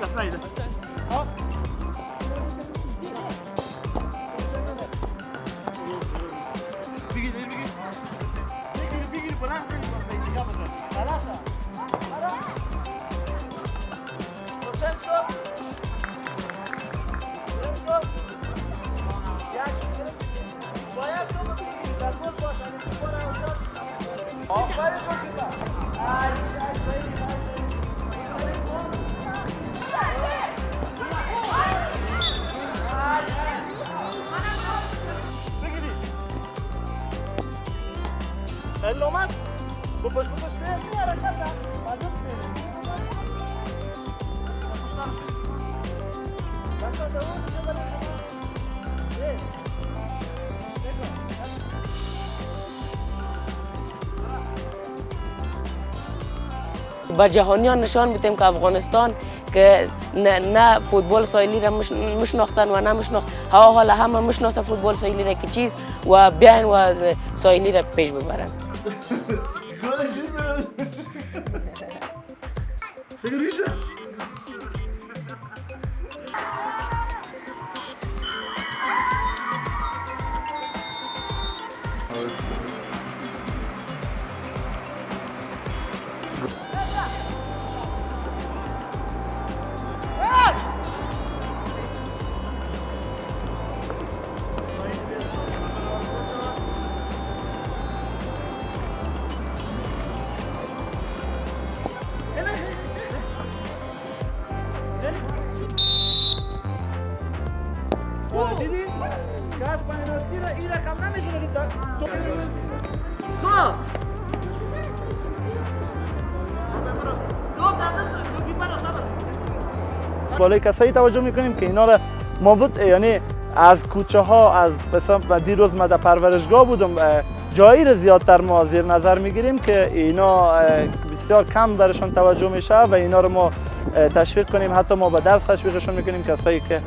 Kasra ile. Hop. Bir gir bana. Yapacağım. Galata. Ara. Let's go. Ya şimdi. Bayağı çok iyi. Galbol başladı. Bora uzat. Aferin bakayım. Ay. Hello, Matt. Bubas kaya siya rakata. Padus kaya. Tapos na. Basta daw siya balik. Yes. Teka. با جهانیان نشان میدیم که افغانستان که نه فوتبال سایلی را مشناختن و نه مشناخت هوا حالا همه مشناسه فوتبال سایلی را که چیز و بیان و سایلی را پیش ببرن. بالای کسایی توجه میکنیم که اینا را ما بود، یعنی از کوچه ها، از مثلا دیروز ما در پرورشگاه بودم، جایی را زیادتر ما زیر نظر میگیریم که اینا بسیار کم درشون توجه میشه و اینا رو ما تشویق کنیم، حتی ما به درس تشویقشون میکنیم کسایی که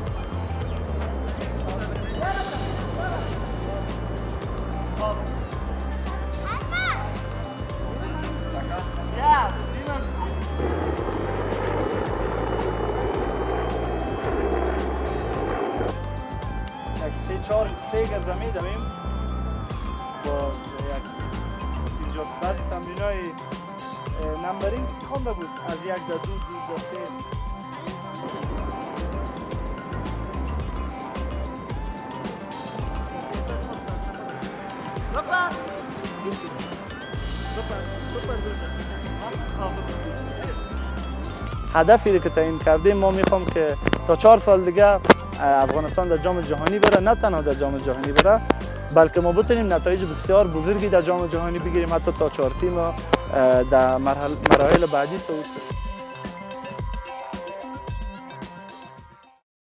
هدفی که تعیین کردیم ما میخوام که تا 4 سال دیگه افغانستان در جام جهانی بره، نه تنها در جام جهانی بره بلکه ما بتونیم نتایج بسیار بزرگی در جام جهانی بگیریم، حتی تا 4 تیم در مراحل بعدی صعود کنیم.